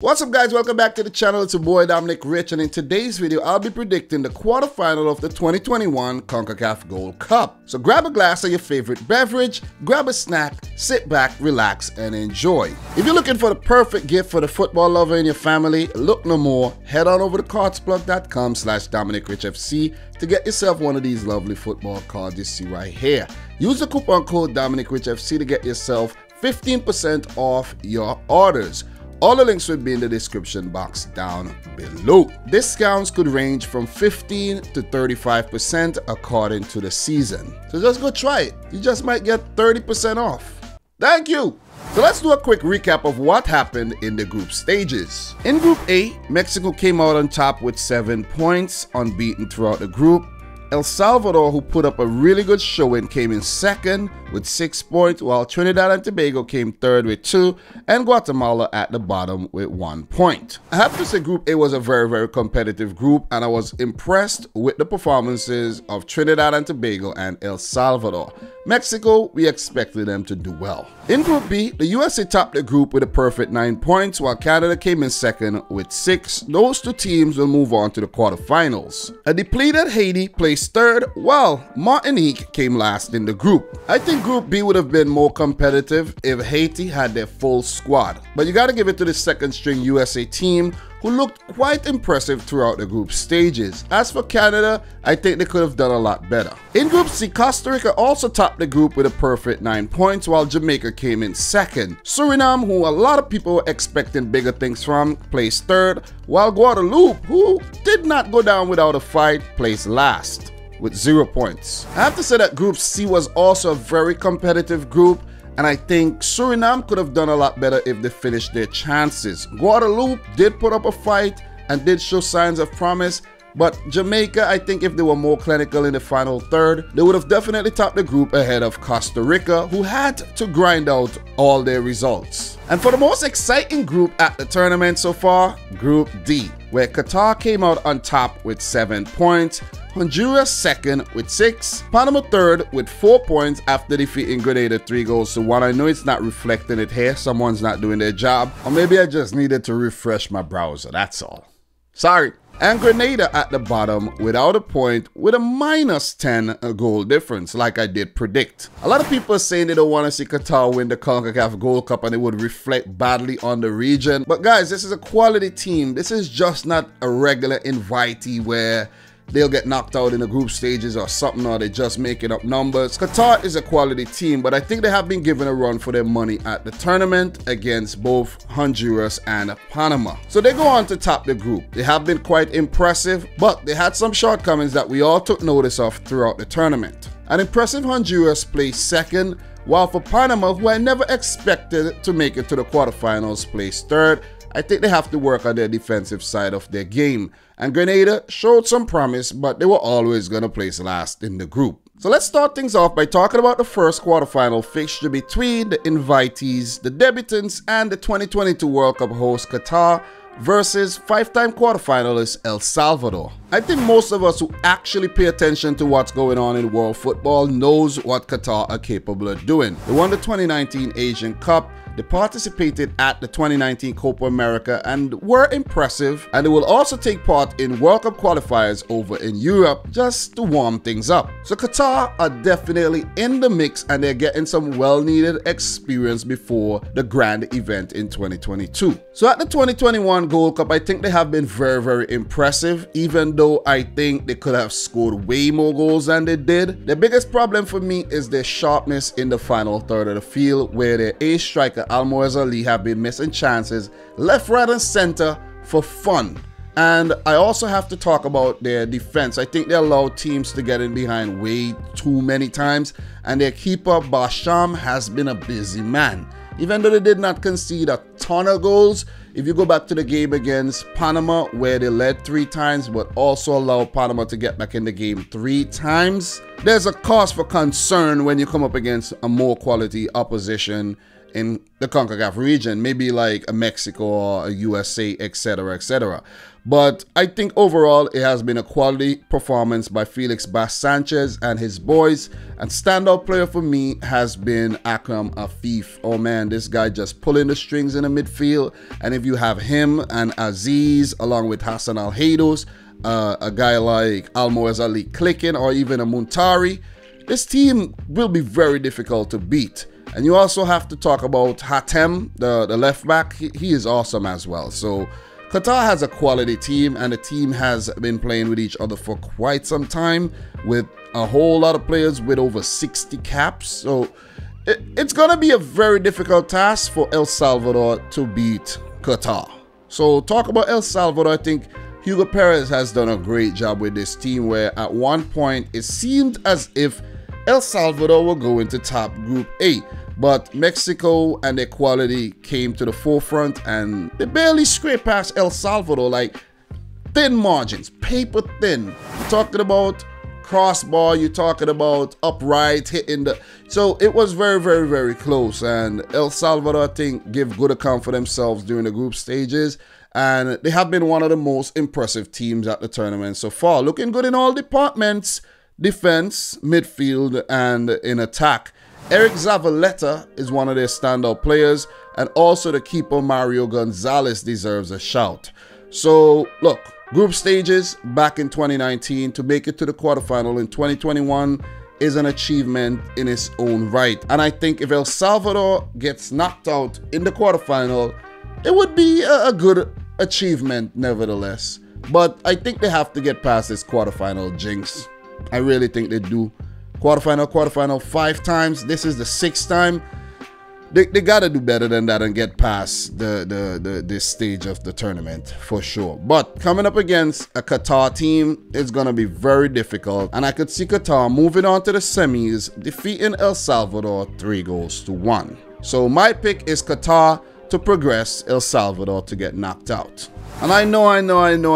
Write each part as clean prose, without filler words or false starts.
What's up, guys? Welcome back to the channel. It's your boy Dominic Rich, and in today's video I'll be predicting the quarterfinal of the 2021 CONCACAF Gold Cup. So grab a glass of your favorite beverage, grab a snack, sit back, relax, and enjoy. If you're looking for the perfect gift for the football lover in your family, look no more. Head on over to Cardsplug.com/DominicRichFC to get yourself one of these lovely football cards you see right here. Use the coupon code DominicRichFC to get yourself 15% off your orders. All the links will be in the description box down below. Discounts could range from 15 to 35% according to the season. So just go try it. You just might get 30% off. Thank you. So let's do a quick recap of what happened in the group stages. In Group A, Mexico came out on top with 7 points, unbeaten throughout the group. El Salvador, who put up a really good showing, came in second with 6 points, while Trinidad and Tobago came third with 2, and Guatemala at the bottom with 1 point. I have to say Group A was a very competitive group, and I was impressed with the performances of Trinidad and Tobago and El Salvador. Mexico, we expected them to do well. In Group B, the USA topped the group with a perfect 9 points, while Canada came in second with 6. Those two teams will move on to the quarterfinals. A depleted Haiti placed third, while Martinique came last in the group. I think Group B would have been more competitive if Haiti had their full squad, but you gotta give it to the second string USA team, who looked quite impressive throughout the group stages. As for Canada, I think they could have done a lot better. In Group C, Costa Rica also topped the group with a perfect 9 points, while Jamaica came in second. Suriname, who a lot of people were expecting bigger things from, placed third, while Guadeloupe, who did not go down without a fight, placed last with 0 points. I have to say that Group C was also a very competitive group, and I think Suriname could have done a lot better if they finished their chances. Guadeloupe did put up a fight and did show signs of promise, but Jamaica, I think if they were more clinical in the final third, they would have definitely topped the group ahead of Costa Rica, who had to grind out all their results. And for the most exciting group at the tournament so far, Group D, where Qatar came out on top with 7 points, Honduras second with 6, Panama third with 4 points after defeating Grenada 3-1. I know it's not reflecting it here, someone's not doing their job, or maybe I just needed to refresh my browser, that's all. Sorry. And Grenada at the bottom without a point with a minus 10 goal difference, like I did predict. A lot of people are saying they don't want to see Qatar win the CONCACAF Gold Cup and it would reflect badly on the region. But guys, this is a quality team. This is just not a regular invitee where they'll get knocked out in the group stages or something, or they're just making up numbers. Qatar is a quality team, but I think they have been given a run for their money at the tournament against both Honduras and Panama. So they go on to top the group. They have been quite impressive, but they had some shortcomings that we all took notice of throughout the tournament. An impressive Honduras placed second, while for Panama, who I never expected to make it to the quarterfinals, placed third. I think they have to work on their defensive side of their game. And Grenada showed some promise, but they were always going to place last in the group. So let's start things off by talking about the first quarterfinal fixture between the invitees, the debutants, and the 2022 World Cup host Qatar versus five-time quarterfinalist El Salvador. I think most of us who actually pay attention to what's going on in world football knows what Qatar are capable of doing. They won the 2019 Asian Cup. They participated at the 2019 Copa America and were impressive, and they will also take part in World Cup qualifiers over in Europe just to warm things up. So Qatar are definitely in the mix, and they're getting some well-needed experience before the grand event in 2022. So at the 2021 Gold Cup, I think they have been very impressive, even though I think they could have scored way more goals than they did. The biggest problem for me is their sharpness in the final third of the field, where their ace striker Almoez Ali have been missing chances left, right, and center for fun. And I also have to talk about their defense. I think they allow teams to get in behind way too many times, and their keeper Basham has been a busy man. Even though they did not concede a ton of goals, if you go back to the game against Panama, where they led 3 times but also allowed Panama to get back in the game 3 times, there's a cause for concern when you come up against a more quality opposition in the CONCACAF region, maybe like a Mexico or a USA, etc., etc. But I think overall it has been a quality performance by Felix Bas Sanchez and his boys, and standout player for me has been Akram Afif. Oh man, this guy just pulling the strings in the midfield, and if you have him and Aziz along with Hassan Al-Hados, a guy like Almoez Ali clicking, or even a Muntari, this team will be very difficult to beat. And you also have to talk about Hatem, the left back. He is awesome as well. So Qatar has a quality team, and the team has been playing with each other for quite some time, with a whole lot of players with over 60 caps. So it's going to be a very difficult task for El Salvador to beat Qatar. So talk about El Salvador, I think Hugo Perez has done a great job with this team, where at one point it seemed as if El Salvador were going to top Group A. But Mexico and their quality came to the forefront, and they barely scraped past El Salvador, like thin margins, paper thin. You're talking about crossbar, you're talking about upright, hitting the... So it was very, very, very close, and El Salvador, I think, give good account for themselves during the group stages, and they have been one of the most impressive teams at the tournament so far. Looking good in all departments, defense, midfield, and in attack. Eric Zavaleta is one of their standout players, and also the keeper Mario Gonzalez deserves a shout. So look, group stages back in 2019, to make it to the quarterfinal in 2021 is an achievement in its own right. And I think if El Salvador gets knocked out in the quarterfinal, it would be a good achievement nevertheless. But I think they have to get past this quarterfinal jinx. I really think they do. Quarterfinal 5 times. This is the 6th time. They gotta do better than that and get past this stage of the tournament for sure. But coming up against a Qatar team, it's gonna be very difficult, and I could see Qatar moving on to the semis, defeating El Salvador 3-1. So my pick is Qatar to progress, El Salvador to get knocked out. And I know a lot of the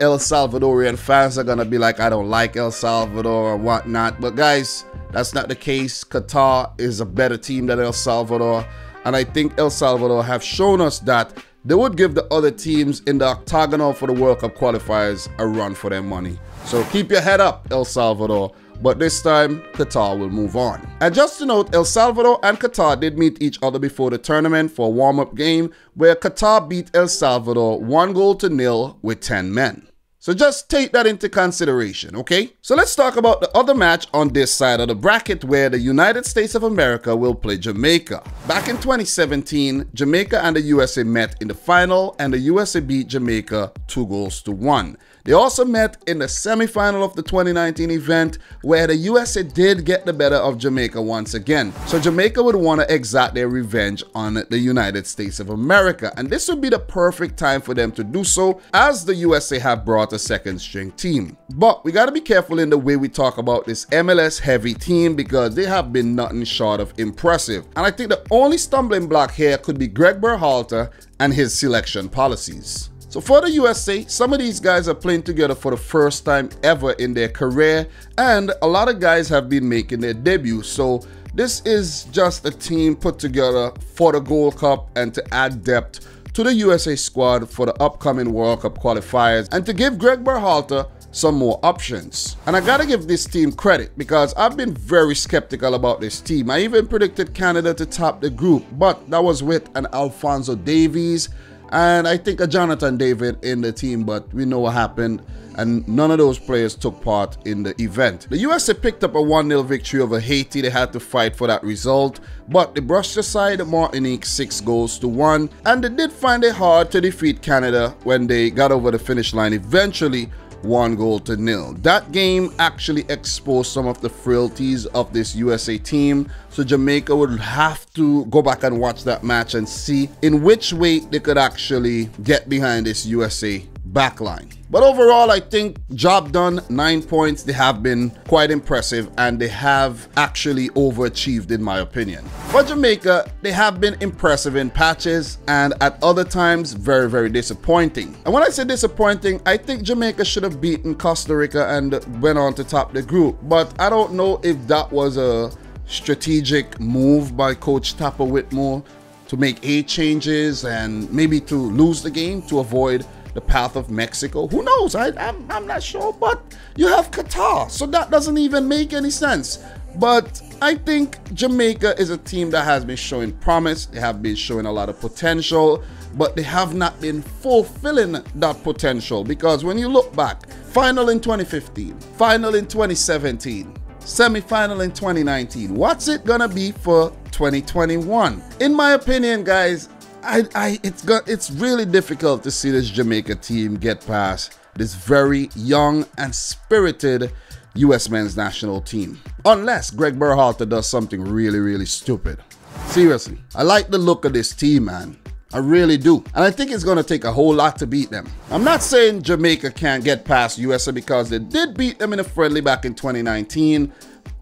El Salvadorian fans are gonna be like, I don't like El Salvador or whatnot, but guys, that's not the case. Qatar is a better team than El Salvador, and I think El Salvador have shown us that they would give the other teams in the octagonal for the World Cup qualifiers a run for their money. So keep your head up, El Salvador. But this time, Qatar will move on. And just to note, El Salvador and Qatar did meet each other before the tournament for a warm-up game, where Qatar beat El Salvador 1-0 with 10 men. So just take that into consideration, okay? So let's talk about the other match on this side of the bracket, where the United States of America will play Jamaica. Back in 2017, Jamaica and the USA met in the final, and the USA beat Jamaica 2-1. They also met in the semi-final of the 2019 event, where the USA did get the better of Jamaica once again. So Jamaica would want to exact their revenge on the United States of America, and this would be the perfect time for them to do so, as the USA have brought a second-string team. But we got to be careful in the way we talk about this MLS-heavy team, because they have been nothing short of impressive. And I think the only stumbling block here could be Gregg Berhalter and his selection policies. So for the USA, some of these guys are playing together for the first time ever in their career, and a lot of guys have been making their debut. So this is just a team put together for the Gold Cup and to add depth to the USA squad for the upcoming World Cup qualifiers, and to give Gregg Berhalter some more options. And I gotta give this team credit, because I've been very skeptical about this team. I even predicted Canada to top the group, but that was with an Alphonso Davies, and I think a Jonathan David in the team, but we know what happened, and none of those players took part in the event. The USA picked up a 1-0 victory over Haiti. They had to fight for that result, but they brushed aside Martinique 6-1, and they did find it hard to defeat Canada when they got over the finish line eventually, 1-0. That game actually exposed some of the frailties of this USA team, so Jamaica would have to go back and watch that match and see in which way they could actually get behind this USA backline. But overall, I think job done, 9 points. They have been quite impressive, and they have actually overachieved in my opinion. For Jamaica, they have been impressive in patches, and at other times very, very disappointing. And when I say disappointing, I think Jamaica should have beaten Costa Rica and went on to top the group, but I don't know if that was a strategic move by coach Tappa Whitmore to make eight changes and maybe to lose the game to avoid the path of Mexico. Who knows? I'm not sure, but you have Qatar, so that doesn't even make any sense. But I think Jamaica is a team that has been showing promise. They have been showing a lot of potential, but they have not been fulfilling that potential, because when you look back, final in 2015, final in 2017, semi-final in 2019, what's it gonna be for 2021? In my opinion, guys, it's really difficult to see this Jamaica team get past this very young and spirited U.S. men's national team, unless Gregg Berhalter does something really, really stupid. Seriously, I like the look of this team, man. I really do. And I think it's going to take a whole lot to beat them. I'm not saying Jamaica can't get past USA, because they did beat them in a friendly back in 2019,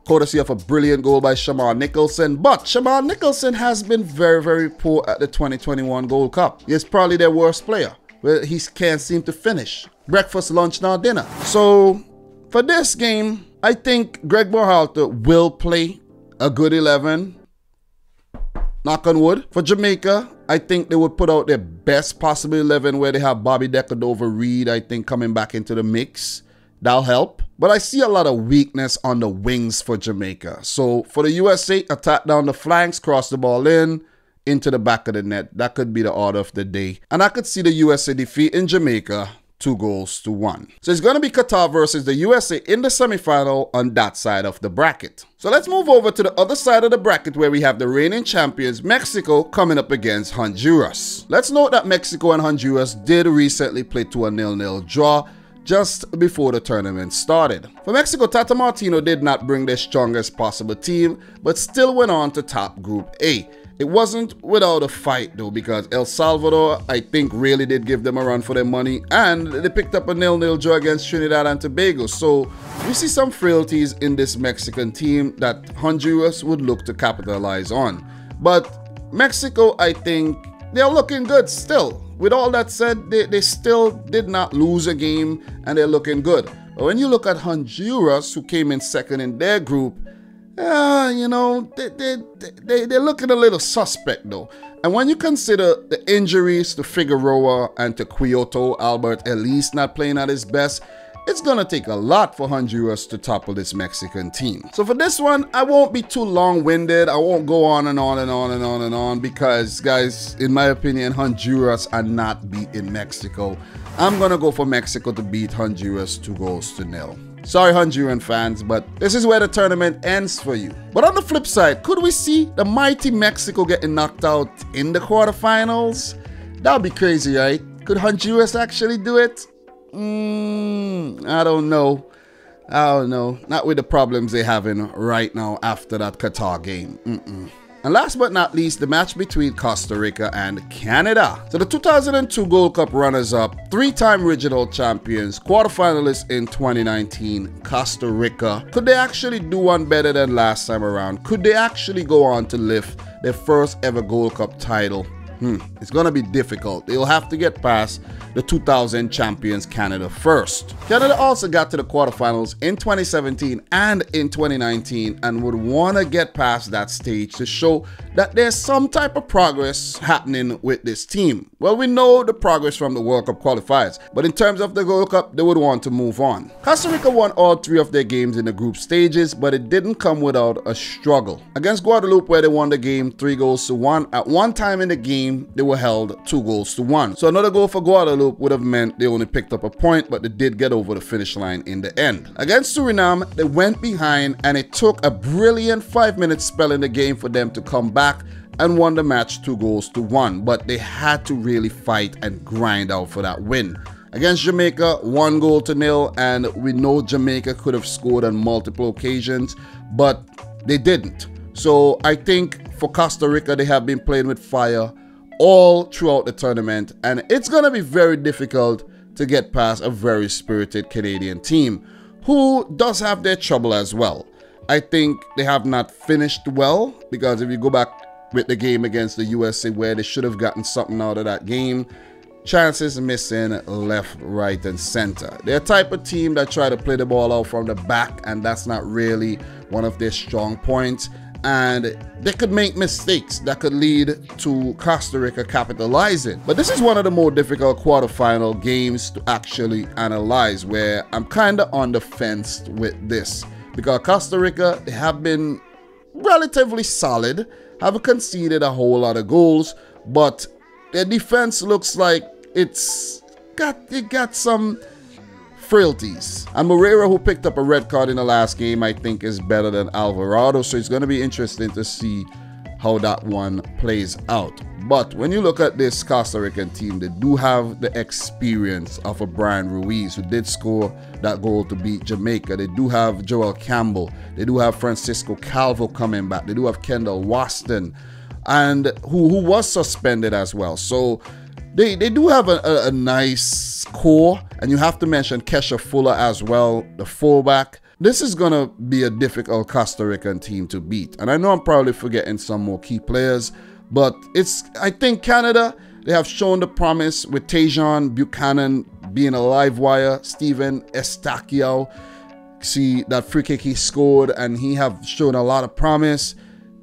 courtesy of a brilliant goal by Shamar Nicholson. But Shamar Nicholson has been very, very poor at the 2021 Gold Cup. He's probably their worst player. Well, he can't seem to finish. Breakfast, lunch, now dinner. So for this game, I think Gregg Berhalter will play a good 11. Knock on wood. For Jamaica, I think they would put out their best possible 11, where they have Bobby Deckard over Reed, I think, coming back into the mix. That'll help. But I see a lot of weakness on the wings for Jamaica. So for the USA, attack down the flanks, cross the ball in, into the back of the net. That could be the order of the day. And I could see the USA defeat in Jamaica 2-1. So it's going to be Qatar versus the USA in the semifinal on that side of the bracket. So let's move over to the other side of the bracket, where we have the reigning champions Mexico coming up against Honduras. Let's note that Mexico and Honduras did recently play to a 0-0 draw just before the tournament started. For Mexico, Tata Martino did not bring their strongest possible team, but still went on to top Group A. It wasn't without a fight though, because El Salvador, I think, really did give them a run for their money, and they picked up a 0-0 draw against Trinidad and Tobago. So we see some frailties in this Mexican team that Honduras would look to capitalize on. But Mexico, I think, they're looking good still. With all that said, they still did not lose a game, and they're looking good. But when you look at Honduras, who came in second in their group, you know, they're looking a little suspect though. And when you consider the injuries to Figueroa and to Quioto, Albert Elise not playing at his best, it's going to take a lot for Honduras to topple this Mexican team. So for this one, I won't be too long-winded. I won't go on and on and on and on and on, because, guys, in my opinion, Honduras are not beating Mexico. I'm going to go for Mexico to beat Honduras 2-0. Sorry, Honduran fans, but this is where the tournament ends for you. But on the flip side, could we see the mighty Mexico getting knocked out in the quarterfinals? That would be crazy, right? Could Honduras actually do it? I don't know. Not with the problems they're having right now after that Qatar game. And last but not least, the match between Costa Rica and Canada. So the 2002 Gold Cup runners-up, three-time regional champions, quarterfinalists in 2019, Costa Rica. Could they actually do one better than last time around? Could they actually go on to lift their first ever Gold Cup title? It's going to be difficult. They'll have to get past the 2000 champions Canada first. Canada also got to the quarterfinals in 2017 and in 2019, and would want to get past that stage to show that there's some type of progress happening with this team. Well, we know the progress from the World Cup qualifiers, but in terms of the World Cup, they would want to move on. Costa Rica won all three of their games in the group stages, but it didn't come without a struggle. Against Guadeloupe, where they won the game 3-1, at one time in the game, they were held 2-1. So another goal for Guadeloupe would have meant they only picked up a point, but they did get over the finish line in the end. Against Suriname, they went behind, and it took a brilliant 5-minute spell in the game for them to come back and won the match 2-1, but they had to really fight and grind out for that win. Against Jamaica, 1-0, and we know Jamaica could have scored on multiple occasions, but they didn't. So I think for Costa Rica, they have been playing with fire all throughout the tournament, and it's going to be very difficult to get past a very spirited Canadian team who does have their trouble as well. I think they have not finished well, because if you go back with the game against the USA, where they should have gotten something out of that game, chances missing left, right, and center. They're a type of team that try to play the ball out from the back, and that's not really one of their strong points. and they could make mistakes that could lead to Costa Rica capitalizing. But this is one of the more difficult quarterfinal games to actually analyze, where I'm kind of on the fence with this, because Costa Rica, they have been relatively solid, haven't conceded a whole lot of goals, but their defense looks like it got some frailties. And Moreira, who picked up a red card in the last game, I think is better than Alvarado, so it's going to be interesting to see how that one plays out. But when you look at this Costa Rican team, they do have the experience of a Brian Ruiz, who did score that goal to beat Jamaica. They do have Joel Campbell. They do have Francisco Calvo coming back. They do have Kendall Waston, and who was suspended as well. So they do have a nice core, and you have to mention Kesha Fuller as well, the fullback. This is going to be a difficult Costa Rican team to beat. And I know I'm probably forgetting some more key players, but I think Canada, they have shown the promise with Tejan Buchanan being a live wire, Steven Estaquio, see that free kick he scored, and he have shown a lot of promise.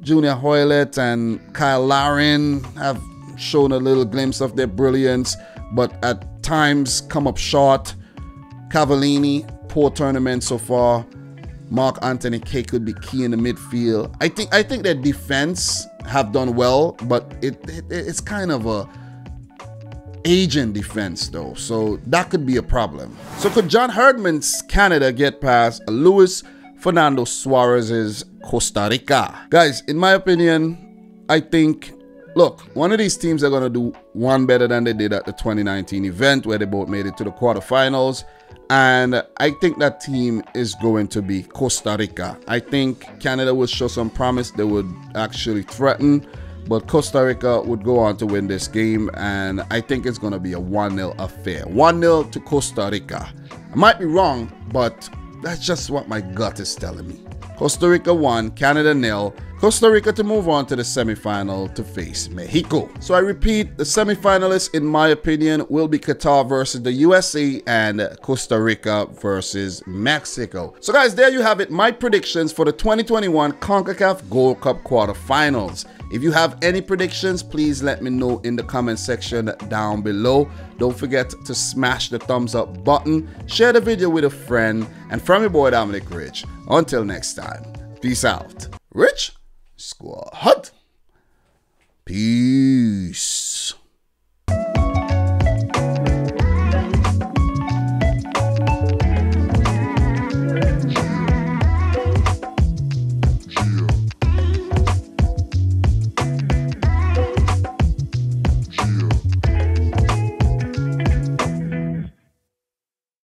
Junior Hoylett and Kyle Larin have shown a little glimpse of their brilliance, but at times come up short. Cavallini, poor tournament so far. Mark Anthony K could be key in the midfield. I think their defense have done well, but it's kind of a aging defense though, so that could be a problem. So could John Herdman's Canada get past Luis Fernando Suarez's Costa Rica? Guys, in my opinion, I think, look, one of these teams are going to do one better than they did at the 2019 event, where they both made it to the quarterfinals. And I think that team is going to be Costa Rica. I think Canada will show some promise. They would actually threaten. But Costa Rica would go on to win this game. And I think it's going to be a 1-0 affair. 1-0 to Costa Rica. I might be wrong, but that's just what my gut is telling me. Costa Rica 1, Canada 0. Costa Rica to move on to the semifinal to face Mexico. So I repeat, the semifinalists, in my opinion, will be Qatar versus the USA and Costa Rica versus Mexico. So guys, there you have it, my predictions for the 2021 CONCACAF Gold Cup quarterfinals. If you have any predictions, please let me know in the comment section down below. Don't forget to smash the thumbs up button, share the video with a friend, and from your boy Dominic Rich, until next time, peace out. Rich? Squad. Peace.